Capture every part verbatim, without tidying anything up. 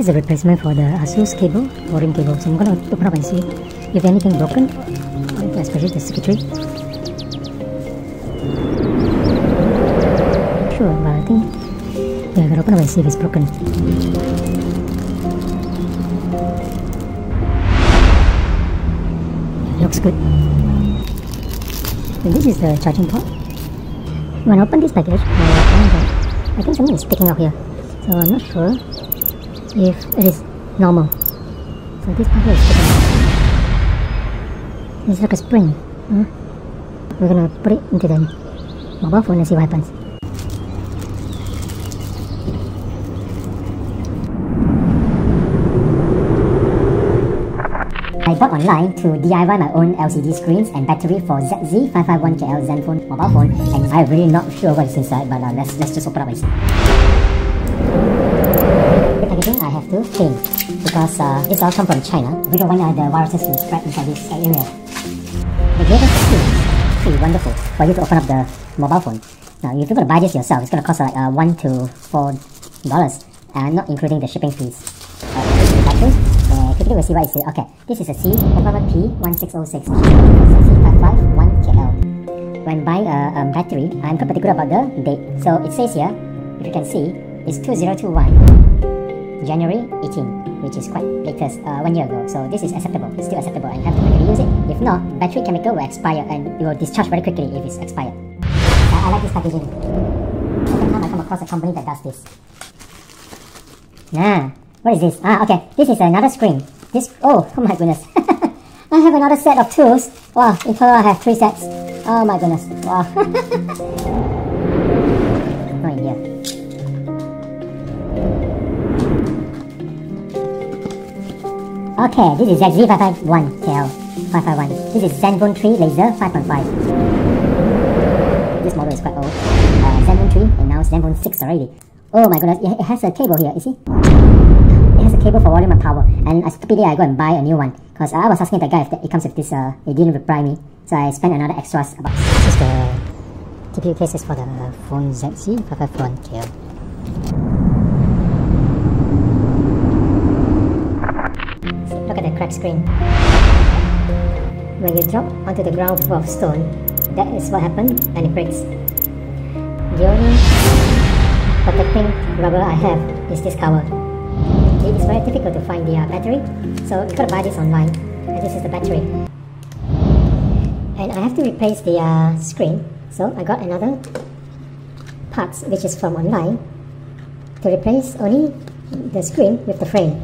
is a replacement for the Asus cable, volume cable. So I'm gonna open up and see if anything broken, especially the circuitry. Sure, but I think yeah, I'm gonna open up and see if it's broken. It looks good. And this is the charging port. When I open this package, I, I think something is sticking out here. So I'm not sure if it is normal. So this part here is sticking out. It's like a spring. Huh? We're gonna put it into the mobile phone and see what happens. I bought online to D I Y my own L C D screens and battery for Z Z five five one K L Zenfone mobile phone, and I'm really not sure what is inside, but uh, let's, let's just open up and see. The packaging I have to change because uh, it's all come from China. We don't want uh, the viruses to spread inside this area. The Gator C is pretty wonderful for you to open up the mobile phone. Now, if you're going to buy this yourself, it's going to cost uh, like uh, one to four dollars, uh, not including the shipping fees. Uh, Quickly we'll see what it says. Okay, this is a C P P one six zero six Z Z five five one K L. When buying a, a battery, I'm quite particular about the date. So it says here, if you can see, it's two thousand twenty-one January eighteenth, which is quite latest, uh, one year ago. So this is acceptable, it's still acceptable, and you have to quickly use it. If not, battery chemical will expire and it will discharge very quickly if it's expired. Uh, I like this packaging. Second time I come across a company that does this. Nah. What is this? Ah, okay. This is another screen. This. Oh, oh my goodness. I have another set of tools. Wow, in total I have three sets. Oh my goodness. Wow. No idea. Okay, this is Z Z five five one K L five five one. This is Zenfone three Laser five point five. This model is quite old. Uh, Zenfone three and now Zenfone six already. Oh my goodness. It has a cable here, you see? Cable for volume and power, and uh, stupidly I go and buy a new one because uh, I was asking the guy if that it comes with this. Uh, he didn't reply me, so I spent another extras about. This is the T P U cases for the phone Z C five five one K L. Look at the cracked screen. When you drop onto the ground full of stone, that is what happened, and it breaks. The only protecting rubber I have is this cover. It is very difficult to find the uh, battery, so you gotta buy this online. And this is the battery. And I have to replace the uh, screen, so I got another parts which is from online to replace only the screen with the frame.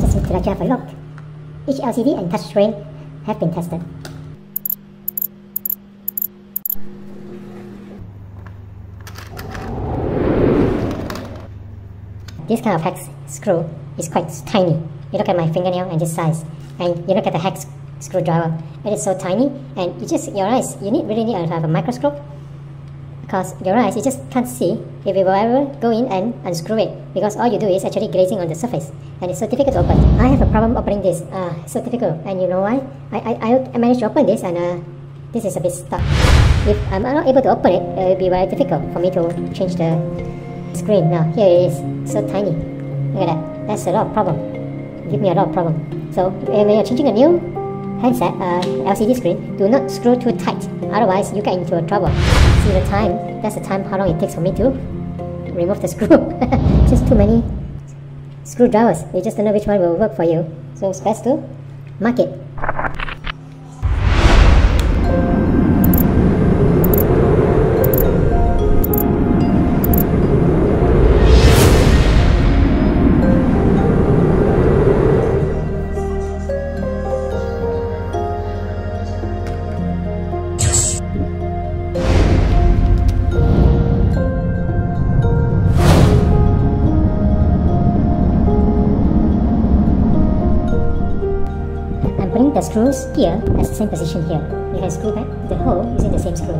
Just need to actually have a look. Each L C D and touchscreen have been tested. This kind of hex screw is quite tiny. You look at my fingernail and this size, and you look at the hex screwdriver. It is so tiny, and you just your eyes. You need really need to have a microscope because your eyes you just can't see if you will ever go in and unscrew it because all you do is actually glazing on the surface, and it's so difficult to open. I have a problem opening this. Ah, uh, so difficult, and you know why? I I I managed to open this, and uh, this is a bit stuck. If I'm not able to open it, it will be very difficult for me to change the screen. Now here it is, so tiny. Look at that. That's a lot of problem. Give me a lot of problem. So when you're changing a new handset, uh, L C D screen, do not screw too tight. Otherwise, you get into trouble. See the time. That's the time how long it takes for me to remove the screw. Just too many screwdrivers. You just don't know which one will work for you. So it's best to mark it. The screws here, that's the same position here. You can screw back the hole using the same screw.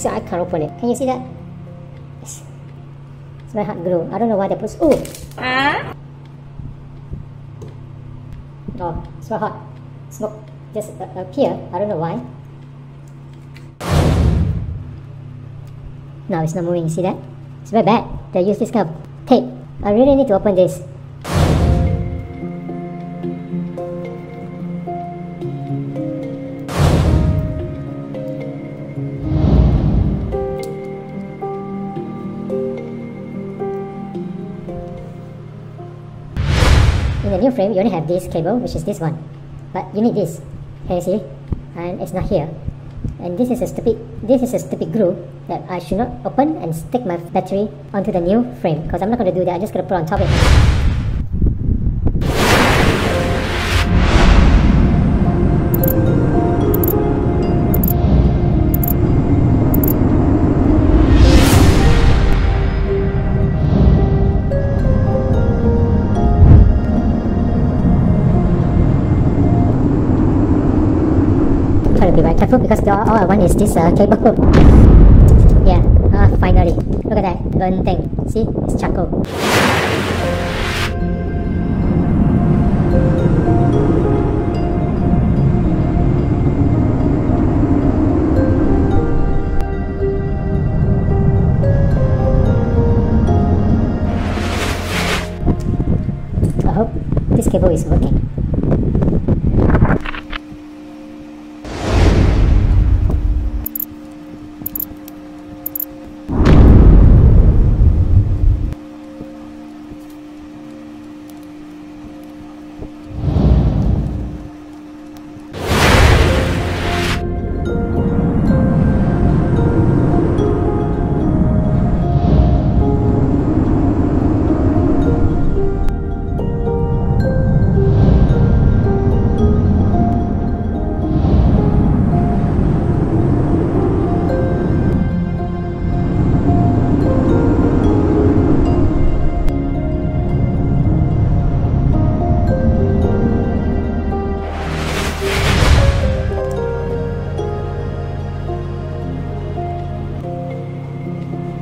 so I can't open it. Can you see that? It's, it's my hot glue. I don't know why they put. Ooh! Ah! Oh, it's so hot. Smoke just up here. I don't know why. Now it's not moving. See that? It's very bad. They use this kind of tape. I really need to open this. In the new frame, you only have this cable, which is this one, but you need this. Can you see? And it's not here. And this is a stupid, this is a stupid glue that I should not open and stick my battery onto the new frame, because I'm not going to do that. I'm just going to put it on top of it. Because all, all I want is this uh, cable hook. Yeah, ah, finally. Look at that, burn thing. See, it's charcoal. I hope this cable is working.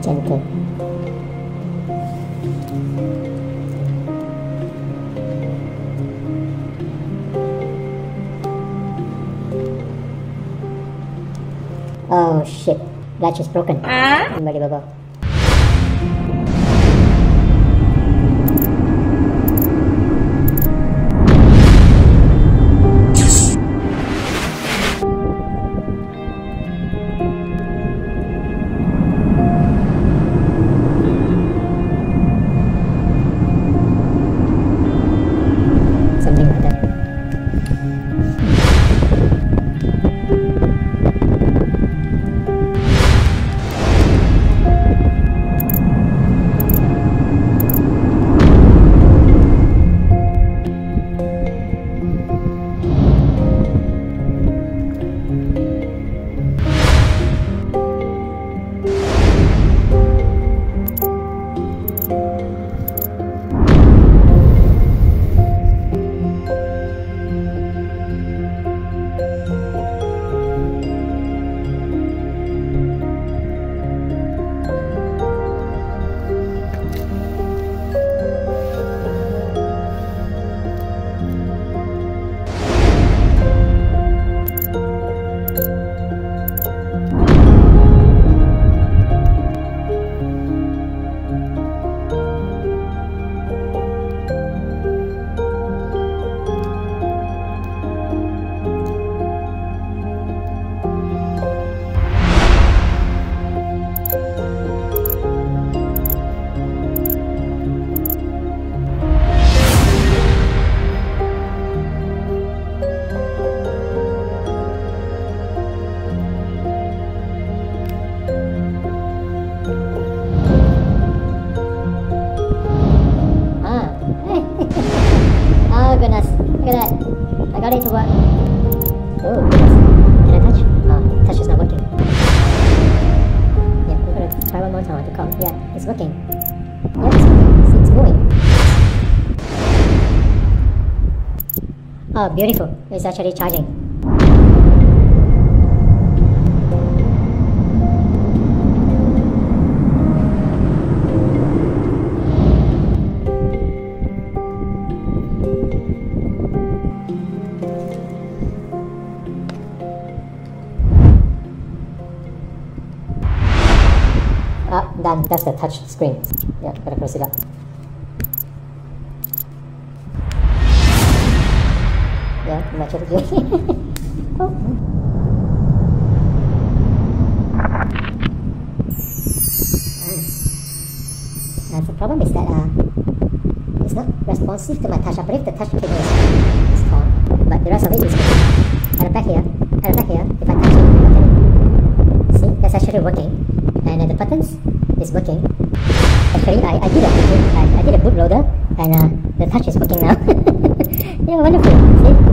Gentle. Oh shit, latch is broken. Uh? Unbelievable. Look at that. I got it to work. Oh, can I touch? Oh, touch is not working. Yeah, we're gonna try one more time to come. Yeah, it's working. Yeah, it's working. See, it's moving. Oh, beautiful. It's actually charging. and that's the touch screen. Yeah, gotta press it up. Yeah, match it again. Oh. Mm. And the problem is that uh, it's not responsive to my touch. I believe the touch trigger is on, but the rest of it is at the back here. At the back here, if I touch it, okay. See, that's actually working, and uh, the buttons is working. Actually, I, I did a I, I did a bootloader, and uh, the touch is working now. Yeah, wonderful. See.